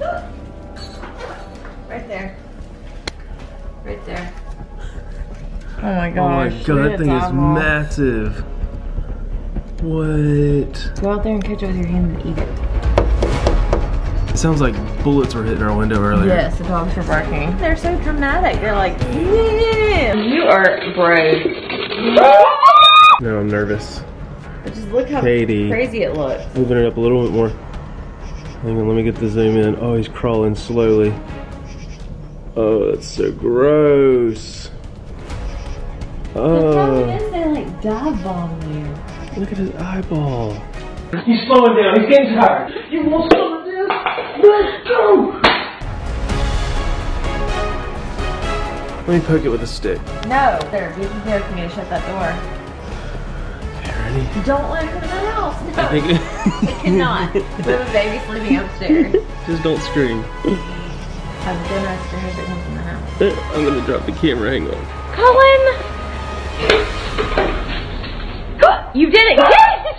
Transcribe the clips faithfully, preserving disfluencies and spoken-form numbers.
Right there. Right there. Oh my gosh. Oh my god, that thing is massive. What? Go out there and catch it with your hand and eat it. It sounds like bullets were hitting our window earlier. Yes, the dogs were barking. They're so dramatic. They're like, yeah. You are brave. No, I'm nervous. But just look how Katie. Crazy it looks. Moving it up a little bit more. Hang on, let me get the zoom in. Oh, he's crawling slowly. Oh, that's so gross. Oh. The problem is they like dive bomb you. Look at his eyeball. He's slowing down. He's getting tired. You want some of this? Let's go! Let me poke it with a stick. No, there. Be prepared for me to shut that door. Okay, ready? Don't let it come in the house. No. I think it. It cannot. We have a baby sleeping upstairs. Just don't scream. I'm gonna upstairs if it comes in the house. I'm gonna drop the camera. Hang on. Colin! You did it! Yes!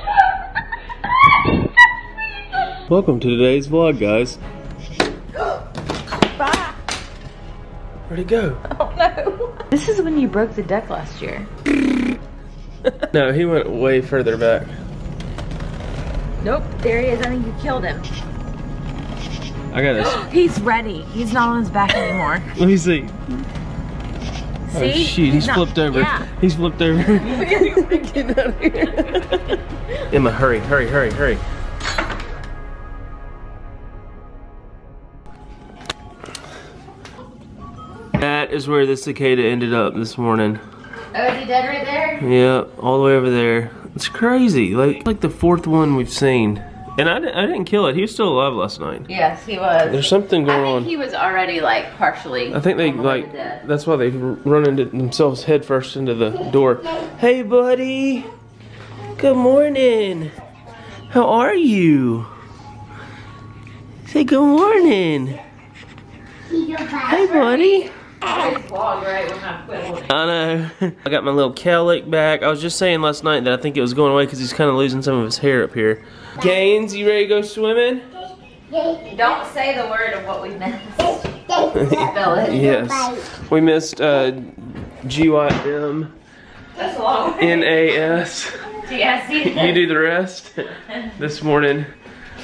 Welcome to today's vlog, guys. Bye. Where'd it go? Oh no! This is when you broke the deck last year. No, he went way further back. Nope, there he is. I think you killed him. I got this. He's ready. He's not on his back anymore. Let me see. See? Oh shit, he's flipped over. Yeah. He's flipped over. Get out of here. Emma, hurry, hurry, hurry, hurry. That is where the cicada ended up this morning. Oh, is he dead right there? Yep, yeah, all the way over there. It's crazy. Like like the fourth one we've seen. And I didn't, I didn't kill it. He was still alive last night. Yes, he was. There's something going on. I think he was already like partially. I think they like. Dead. That's why they run into themselves head first into the door. Hey, buddy. Good morning. How are you? Say good morning. Hey, buddy. I know. I got my little cowlick back. I was just saying last night that I think it was going away because he's kind of losing some of his hair up here. Gaines, you ready to go swimming? Don't say the word of what we missed. Spell it. Yes. We missed uh, G Y M N A S. You do the rest. This morning,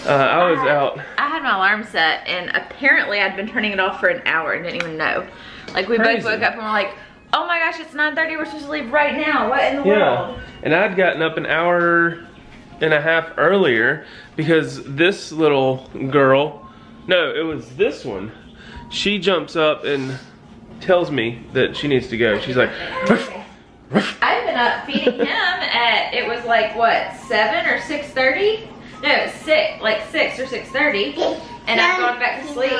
uh, I was out. I had my alarm set, and apparently I'd been turning it off for an hour and didn't even know. Like, we Crazy. both woke up and we're like, oh my gosh, it's nine thirty, we're supposed to leave right now. What in the yeah. world? And I'd gotten up an hour and a half earlier because this little girl, no, it was this one, she jumps up and tells me that she needs to go. She's like, I've been up feeding him at, it was like, what, seven or six thirty? No, six, like six or six thirty, and I've gone back to sleep.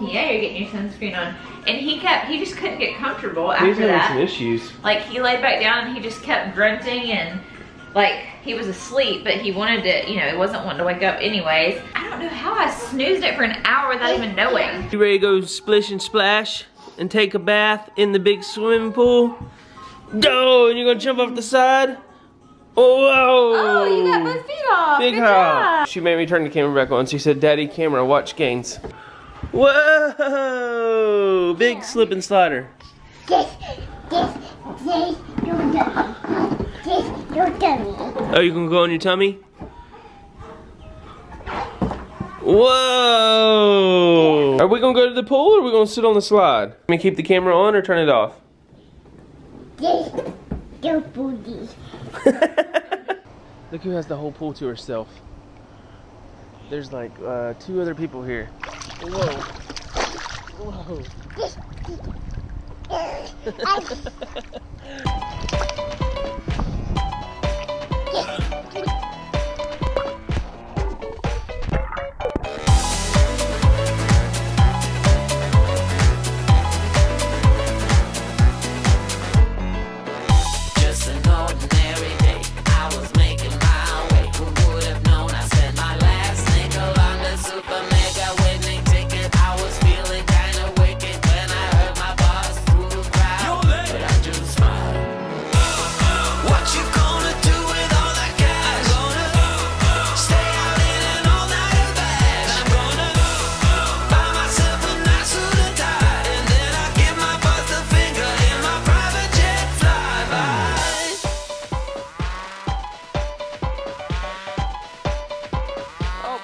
Yeah, you're getting your sunscreen on. And he kept, he just couldn't get comfortable after that. He's having some issues. Like, he laid back down and he just kept grunting and, like, he was asleep, but he wanted to, you know, he wasn't wanting to wake up anyways. I don't know how I snoozed it for an hour without even knowing. You ready to go splish and splash and take a bath in the big swimming pool? Go, and you're gonna jump off the side? Whoa! Oh, you got my feet off. Big hop. She made me turn the camera back on. She said, "Daddy, camera, watch Gaines." Whoa! Big yeah. slip and slider. Oh, you can go on your tummy. Whoa! Are we gonna go to the pool or are we gonna sit on the slide? Let me keep the camera on or turn it off. Look who has the whole pool to herself. There's like uh, two other people here. Whoa. Whoa. What you gonna do with all that gas?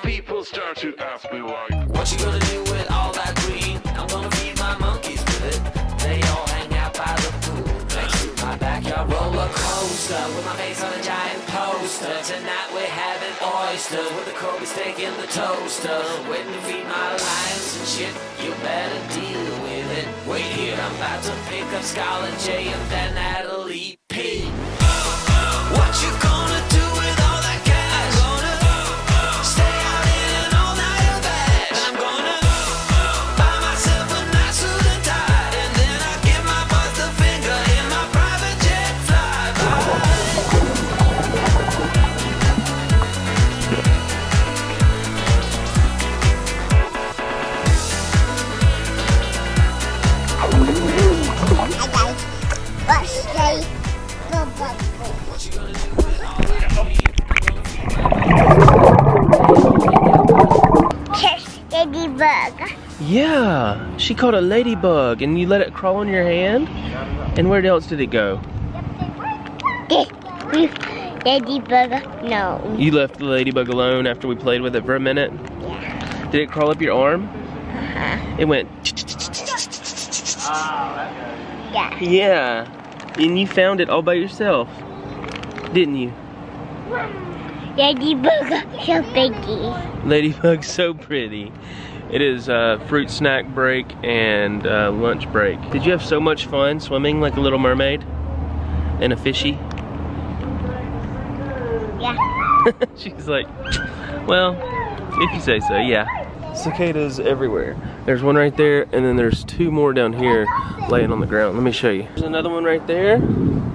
people start to ask me why. What you gonna do with all that green? I'm gonna feed my monkeys with it. They all hang out by the pool next to my backyard roller coaster, with my face on a giant poster. Tonight we're having oysters with a Kobe steak in the toaster. Waiting to feed my lions and shit. You better deal with it. Wait here, I'm about to pick up Scarlett J and then Natalie P. What you gonna do? Yeah, she caught a ladybug and you let it crawl on your hand? And where else did it go? This ladybug, no. You left the ladybug alone after we played with it for a minute? Yeah. Did it crawl up your arm? Uh-huh. It went... Yeah. Yeah. And you found it all by yourself, didn't you? Ladybug so pretty. Ladybug so pretty. It is uh, fruit snack break and uh, lunch break. Did you have so much fun swimming like a little mermaid? And a fishy? Yeah. She's like, well, if you say so, yeah. Cicadas everywhere. There's one right there, and then there's two more down here laying on the ground. Let me show you. There's another one right there, and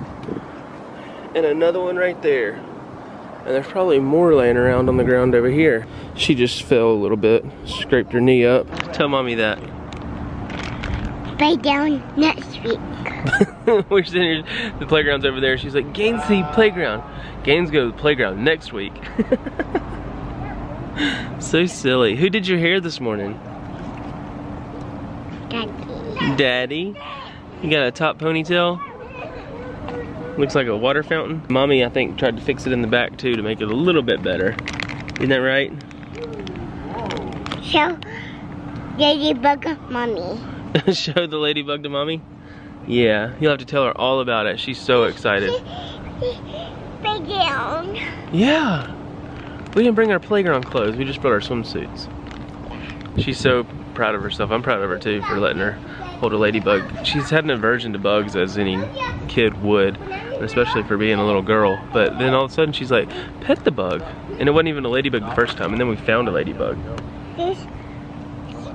another one right there. And there's probably more laying around on the ground over here. She just fell a little bit, scraped her knee up. Tell mommy that. Play down next week. We're sitting here, the playground's over there. She's like, Gaines see playground. Gaines go to the playground next week. So silly. Who did your hair this morning? Daddy. Daddy? You got a top ponytail? Looks like a water fountain. Mommy, I think, tried to fix it in the back too to make it a little bit better. Isn't that right? Show ladybug to mommy. Show the ladybug to mommy? Yeah, you'll have to tell her all about it. She's so excited. Playground. Yeah. We didn't bring our playground clothes. We just brought our swimsuits. She's so proud of herself. I'm proud of her too for letting her hold a ladybug. She's had an aversion to bugs, as any kid would, especially for being a little girl. But then all of a sudden she's like, pet the bug. And it wasn't even a ladybug the first time, and then we found a ladybug. This,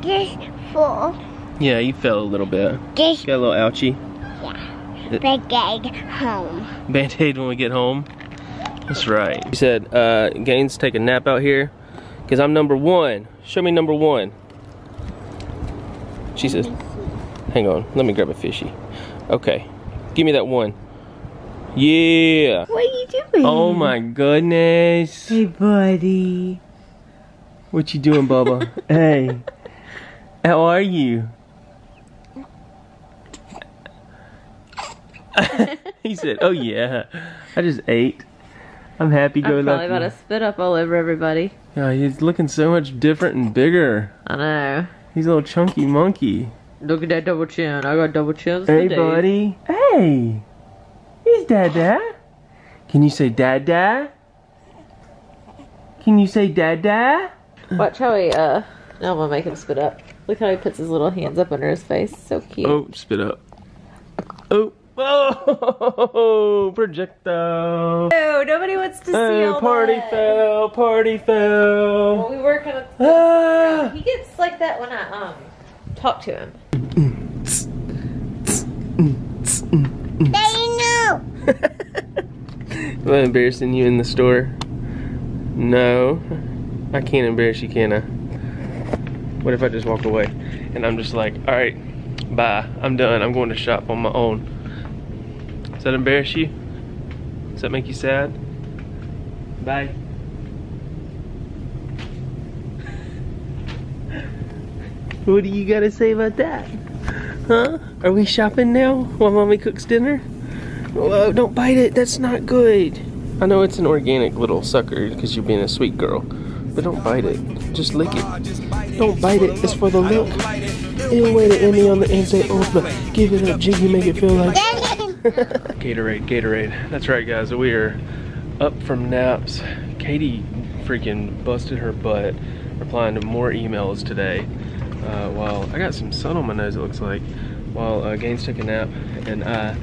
this fall. Yeah, you fell a little bit. This, got a little ouchie. Yeah. Band-aid home. Band-aid when we get home? That's right. She said, uh, Gaines, take a nap out here, because I'm number one. Show me number one. She says, hang on, let me grab a fishy. Okay, give me that one. Yeah. What are you doing? Oh my goodness. Hey, buddy. What you doing, Bubba? Hey, how are you? He said, oh yeah, I just ate. I'm happy go lucky. I'm probably about to spit up all over everybody. Oh, he's looking so much different and bigger. I know. He's a little chunky monkey. Look at that double chin. I got double chins today. Hey, buddy. Hey. He's Dada. Can you say Dada? Can you say Dada? Watch how he, uh, now I'm gonna make him spit up. Look how he puts his little hands up under his face. So cute. Oh, spit up. Oh. Oh, projectile. Oh, nobody wants to oh, see all party that. Fell, party fell. Well, we were kind of... Ah. He gets like that when I, um, talk to him. Daddy, no! Am I embarrassing you in the store? No. I can't embarrass you, can I? What if I just walk away? And I'm just like, alright, bye. I'm done. I'm going to shop on my own. Does that embarrass you? Does that make you sad? Bye. What do you gotta say about that? Huh? Are we shopping now while mommy cooks dinner? Whoa, don't bite it, that's not good. I know it's an organic little sucker because you're being a sweet girl. but don't bite it. Just lick it. Don't bite it. It's for the look. Ill way to end me on the inside opener. Give it up, Jiggy. Make it feel like Gatorade. Gatorade. That's right, guys. We are up from naps. Katie freaking busted her butt replying to more emails today. Uh, while I got some sun on my nose, it looks like. While uh, Gaines took a nap, and I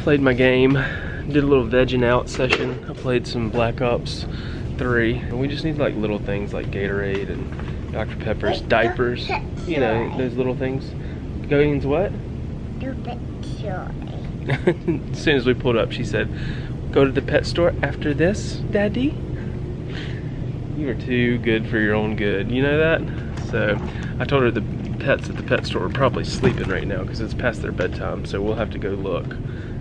played my game, did a little vegging out session. I played some Black Ops three, and we just need like little things like Gatorade and Doctor Pepper's, diapers, you know, those little things. Gaines, what? Do pet store. As soon as we pulled up, she said, "Go to the pet store after this, Daddy." You are too good for your own good, you know that? So I told her the pets at the pet store are probably sleeping right now because it's past their bedtime, so we'll have to go look.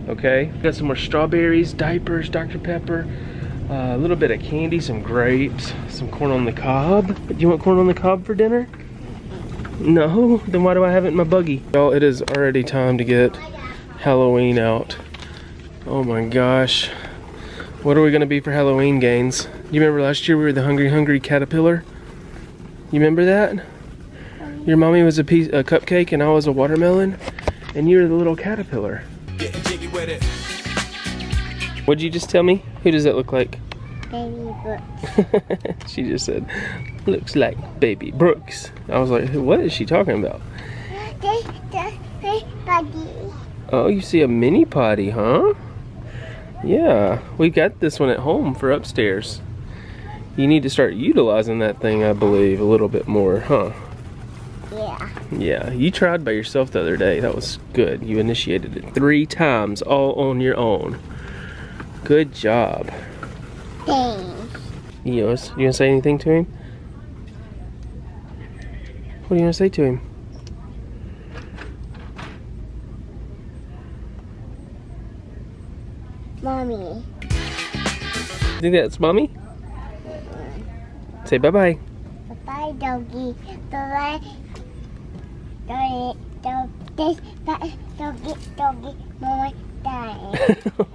Okay, got some more strawberries, diapers, Doctor Pepper, uh, a little bit of candy, some grapes, some corn on the cob. Do you want corn on the cob for dinner? No? Then why do I have it in my buggy? Well, it is already time to get Halloween out. Oh my gosh. What are we gonna be for Halloween, Gaines? You remember last year we were the Hungry Hungry Caterpillar? You remember that? Your mommy was a piece, a cupcake, and I was a watermelon, and you were the little caterpillar. What'd you just tell me? Who does that look like? Baby Brooks. She just said, "Looks like Baby Brooks." I was like, what is she talking about? This is Buddy. Oh, you see a mini potty, huh? Yeah, we got this one at home for upstairs. You need to start utilizing that thing, I believe, a little bit more, huh? Yeah. Yeah, you tried by yourself the other day. That was good. You initiated it three times, all on your own. Good job. Thanks. You gonna, you gonna say anything to him? What are you gonna say to him? Mommy. You think that's mommy? Mm-hmm. Say bye-bye. Bye-bye, doggy. Bye-bye. Doggy, doggy, doggy, doggy, mommy, die.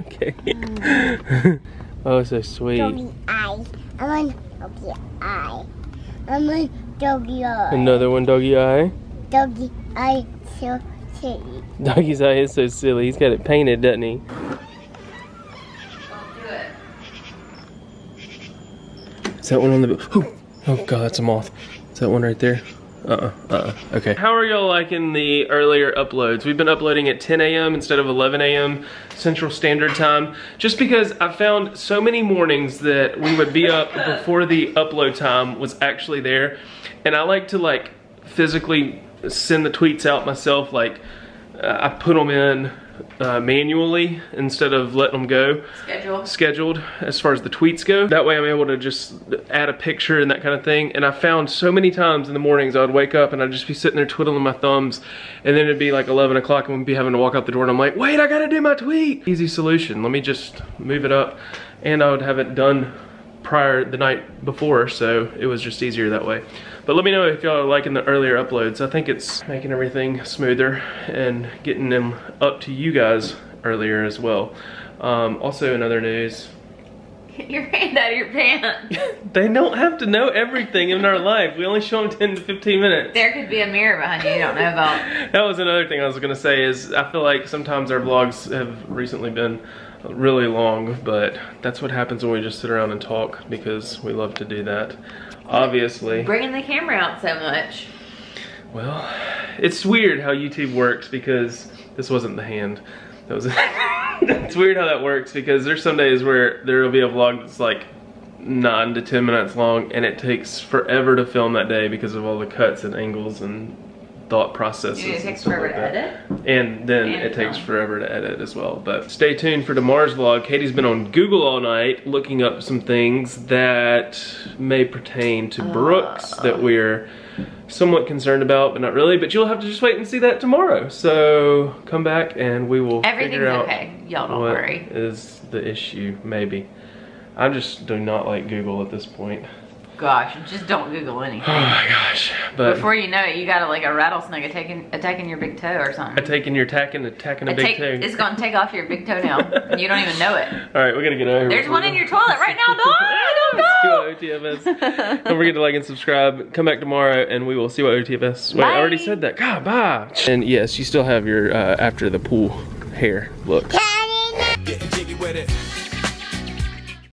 Okay. Mm. Oh, so sweet. Doggy eye. I'm on doggy eye. I'm on doggy eye. Another one, doggy eye? Doggy eye so silly. Doggy's eye is so silly. He's got it painted, doesn't he? Is that one on the book? Oh, oh god, that's a moth. Is that one right there? Uh-uh, uh-uh, okay. How are y'all liking the earlier uploads? We've been uploading at ten A M instead of eleven A M Central Standard Time, just because I found so many mornings that we would be up before the upload time was actually there, and I like to like physically send the tweets out myself, like uh, I put them in Uh, manually instead of letting them go scheduled. scheduled as far as the tweets go. That way I'm able to just add a picture and that kind of thing. And I found so many times in the mornings I would wake up and I'd just be sitting there twiddling my thumbs, and then it'd be like eleven o'clock and we'd be having to walk out the door and I'm like, wait, I gotta do my tweet. Easy solution. Let me just move it up, and I would have it done prior the night before, so it was just easier that way. But let me know if y'all are liking the earlier uploads. I think it's making everything smoother and getting them up to you guys earlier as well. Um, also, in other news, get your hand out of your pants. They don't have to know everything in our life. We only show them ten to fifteen minutes. There could be a mirror behind you you don't know about. That was another thing I was gonna say, is I feel like sometimes our vlogs have recently been really long, but that's what happens when we just sit around and talk, because we love to do that. Obviously. Bringing the camera out so much. Well, it's weird how YouTube works, because this wasn't the hand. That was. It's weird how that works, because there's some days where there'll be a vlog that's like nine to ten minutes long, and it takes forever to film that day because of all the cuts and angles and thought processes. It takes forever to edit. And then it takes forever to edit as well. But stay tuned for tomorrow's vlog. Katie's been on Google all night looking up some things that may pertain to Brooks that we're somewhat concerned about, but not really. But you'll have to just wait and see that tomorrow. So come back and we will figure out. Everything's okay. Y'all don't worry. What is the issue, maybe. I just do not like Google at this point. Gosh, just don't Google anything. Oh my gosh. But before you know it, you got like a rattlesnake attacking, attacking your big toe or something. Attacking your tacking, attacking a big toe. It's gonna take off your big toe now. And you don't even know it. All right, we're gonna get over it. There's one in your toilet right now, dog. Don't go. O T F S. Don't forget to like and subscribe. Come back tomorrow and we will see what O T F S. Wait, bye. I already said that. God, bye. And yes, you still have your uh, after the pool hair look. Getting jiggy with it.